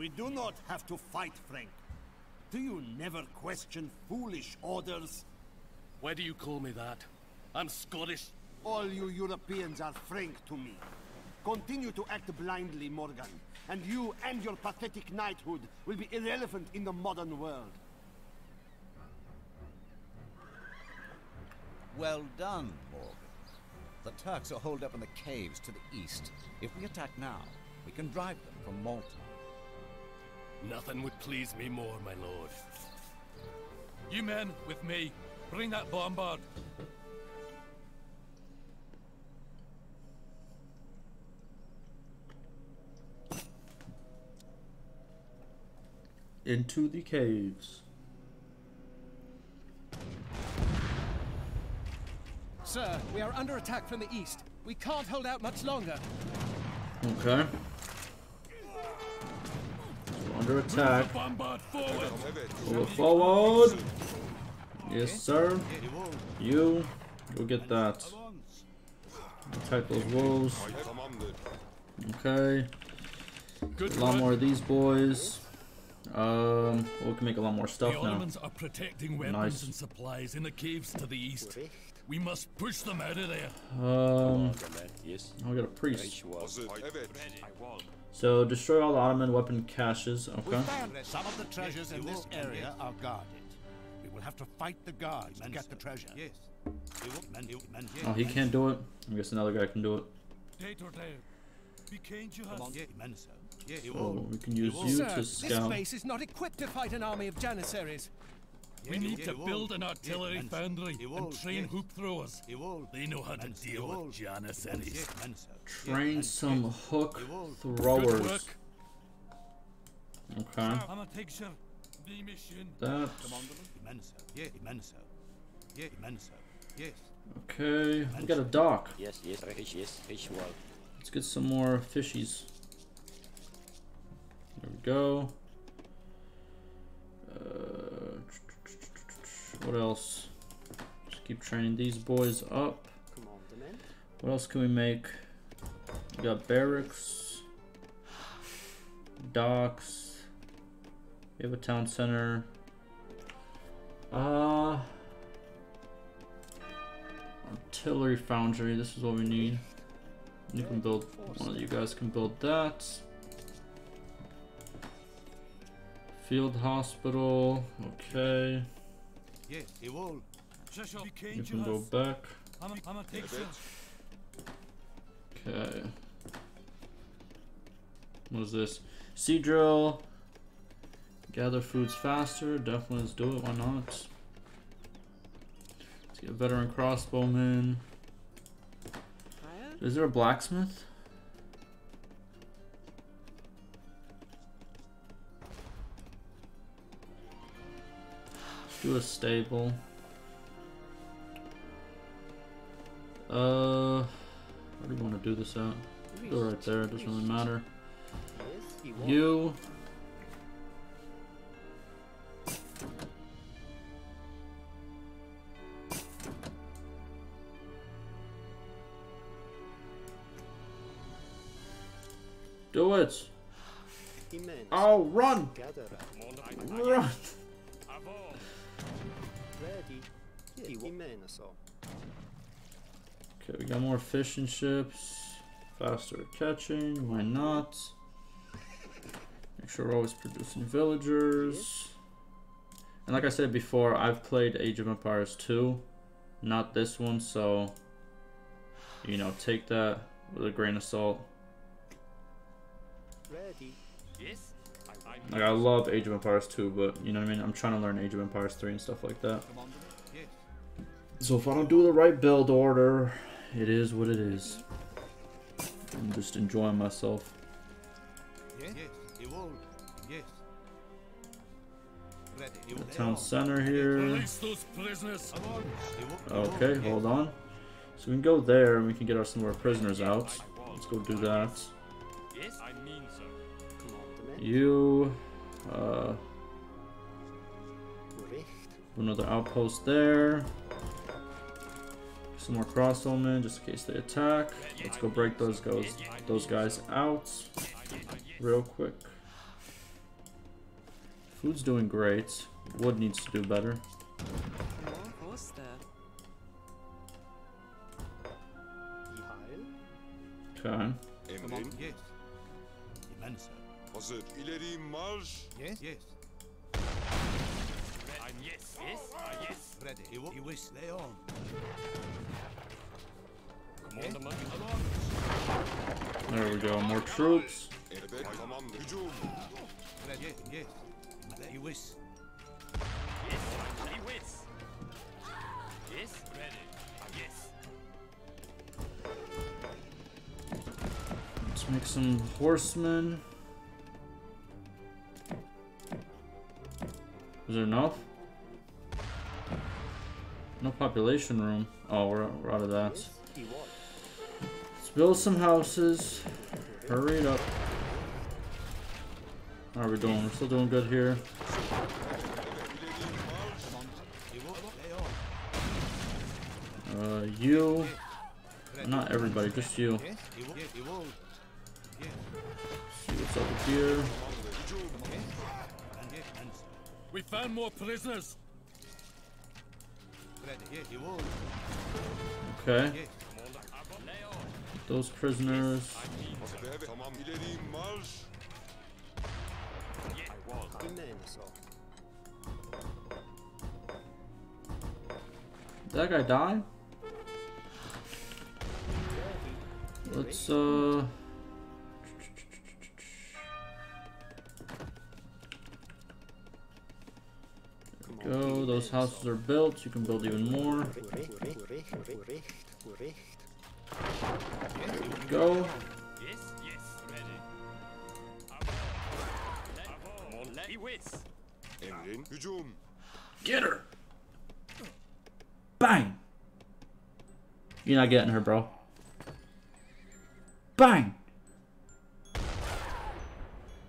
We do not have to fight, Frank. Do you never question foolish orders? Why do you call me that? I'm Scottish. All you Europeans are Frank to me. Continue to act blindly, Morgan, and you and your pathetic knighthood will be irrelevant in the modern world. Well done, Morgan. The Turks are holed up in the caves to the east. If we attack now, we can drive them from Malta. Nothing would please me more, my lord. You men, with me, bring that bombard. Into the caves. Sir, we are under attack from the east. We can't hold out much longer. Okay. Under attack. Forward, forward. Yes, sir. You will get that. Attack those wolves. Okay. A lot more of these boys. We can make a lot more stuff now. The Ottomans are protecting weapons and supplies in the caves to the east. We must push them out of there. I'll get a priest. So destroy all the Ottoman weapon caches. Okay. We found that some of the treasures in this area are guarded. We will have to fight the guards and get the treasure. Yes. Oh, he can't do it. I guess another guy can do it. So we can use you to scout. This place is not equipped to fight an army of Janissaries. We need to build an artillery foundry and train hoop throwers. They know how to deal with Janissaries. Train some hook throwers. Okay. That. Okay, we got a dock. Let's get some more fishies. There we go. What else? Just keep training these boys up. What else can we make? We got barracks, docks. We have a town center. Artillery foundry. This is what we need. You can build. One of you guys can build that. Field hospital. Okay. You can go back. Okay. What is this? Sea drill. Gather foods faster. Definitely let's do it. Why not? Let's get a veteran crossbowman. Is there a blacksmith? Do a stable. How do you want to do this out? Go right there, it doesn't really matter. You. Do it. Oh, run! Run! Okay, we got more fishing ships. Faster catching, why not? Make sure we're always producing villagers. And like I said before, I've played Age of Empires 2, not this one, so you know, take that with a grain of salt. Like, I love Age of Empires 2, but you know what I mean? I'm trying to learn Age of Empires 3 and stuff like that. So if I don't do the right build order, it is what it is. I'm just enjoying myself. The town center here. Okay, hold on. So we can go there and we can get our, some of our prisoners out. Let's go do that. You, another outpost there. Some more crossbowmen just in case they attack. Let's go break those guys out real quick. Food's doing great. Wood needs to do better. Okay. Yes. Hazır ileri marş. Yes. Yes. Yes. Yes. Ready. He was lay on. There we go. More troops. Let's make some horsemen. Is there enough? No population room. Oh, we're out of that. Let's build some houses. Hurry it up. How are we doing? We're still doing good here. You. Not everybody, just you. Let's see what's up here. We found more prisoners. Okay. Those prisoners. Did that guy die? Let's go. Those houses are built. You can build even more. Go. Get her. Bang. You're not getting her, bro. Bang.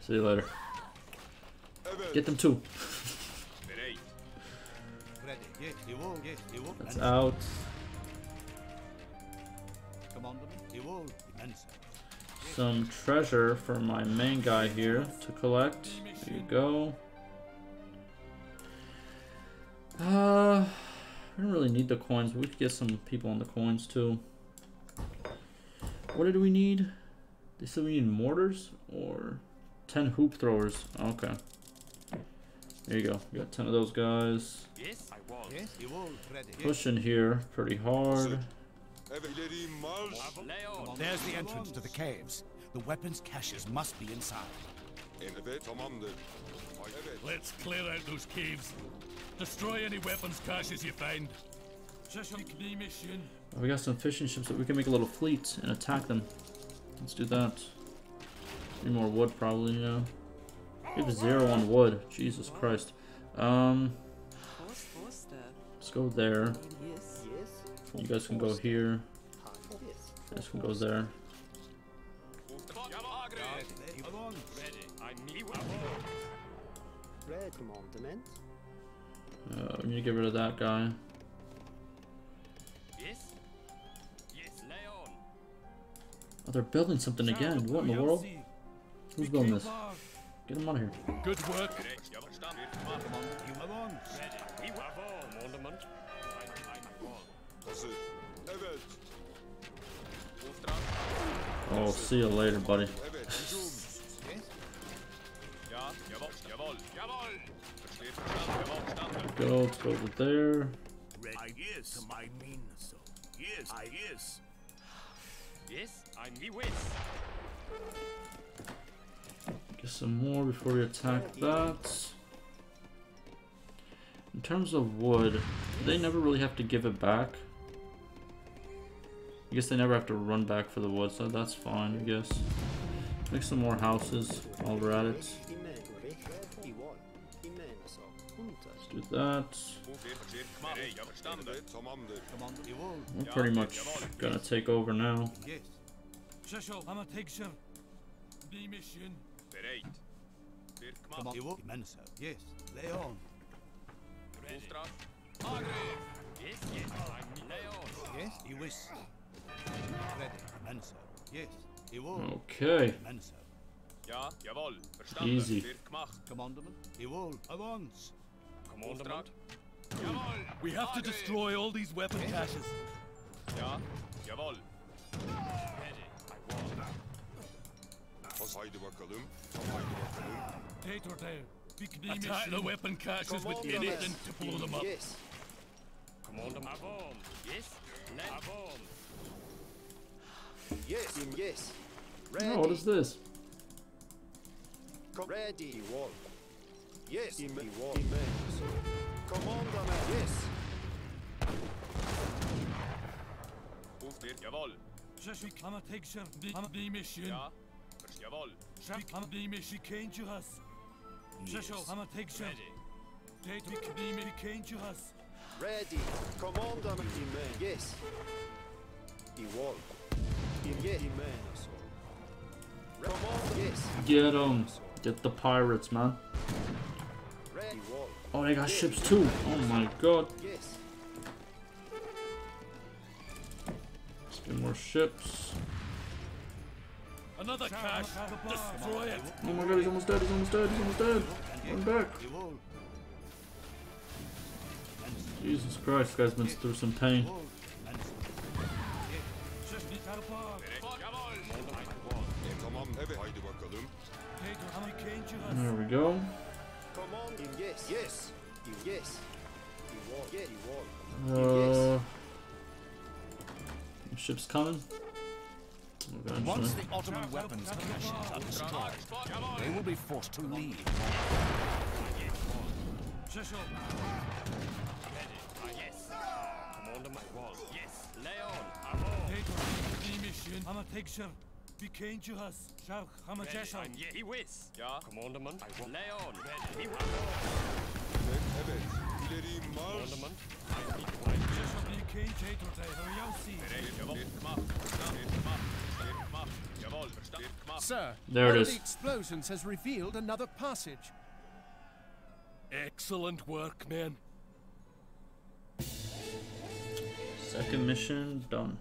See you later. Get them too. That's out. Some treasure for my main guy here to collect. There you go. I don't really need the coins. We could get some people on the coins too. What did we need? They said we need mortars or 10 hoop throwers. Okay. There you go. We got 10 of those guys. Pushing here pretty hard. There's the entrance to the caves. The weapons caches must be inside. Let's clear out those caves. Destroy any weapons caches you find. We got some fishing ships that we can make a little fleet and attack them. Let's do that. Need more wood probably, you know. We have 0 on wood. Jesus Christ. Let's go there. You guys can go here. You guys can go there. We need to get rid of that guy. Oh, they're building something again. What in the world? Who's building this? Get him out of here. Good work. Oh, see you later, buddy. Go, let's go over there. Get some more before we attack that. In terms of wood, they never really have to give it back. I guess they never have to run back for the wood, so that's fine, I guess. Make some more houses while we're at it. Let's do that. We're pretty much gonna take over now. Okay. Ja, jawohl. Verstanden. Easy. Wird gemacht. Commandement? Jawohl, avance. Commandement? Jawohl. We have to destroy all these weapon caches. Ja, jawohl. Haydi bakalım. Haydi bakalım. Tatortel. Attack the weapon caches with minutes and to blow them up. Yes. Commandement. Avance. Yes. Avance. Yes. Yes. Oh, what is this? Ready. Yes. Commander. Yes. Jawohl. Je suis Kamateksher. The mission. Ja. Jawohl. The mission came to us. Je suis Kamateksher. The mission came to us. Ready. Commander. Yes. Jawohl. Get them. Get the pirates, man. Oh, they got ships too. Oh my god. Let's get more ships. Another cache. Destroy it. Oh my god, he's almost dead. He's almost dead. He's almost dead. Run back. Jesus Christ, this guy's been through some pain. There we go. Ship's coming. Once the Ottoman weapons caches are destroyed, they will be forced to leave. Sir, there it is. The explosions has revealed another passage. Excellent work, men. Second mission done.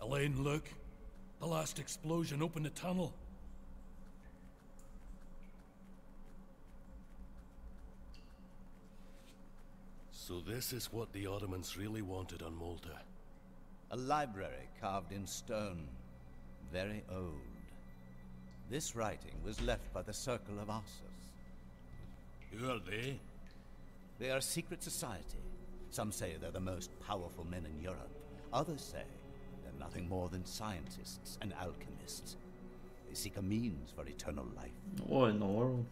Elaine, look. The last explosion opened the tunnel. So this is what the Ottomans really wanted on Malta. A library carved in stone. Very old. This writing was left by the Circle of Osses. Who are they? They are a secret society. Some say they're the most powerful men in Europe. Others say nothing more than scientists and alchemists. They seek a means for eternal life. What in the world?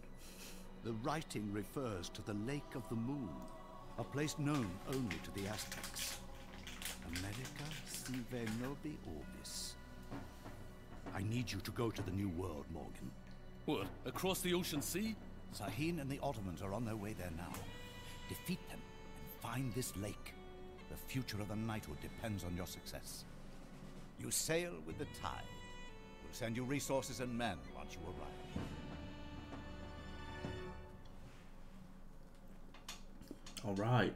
The writing refers to the Lake of the Moon, a place known only to the Aztecs. America, Sive Nobi Orbis. I need you to go to the New World, Morgan. What? Across the Ocean Sea? Sahin and the Ottomans are on their way there now. Defeat them and find this lake. The future of the knighthood depends on your success. You sail with the tide. We'll send you resources and men once you arrive. All right.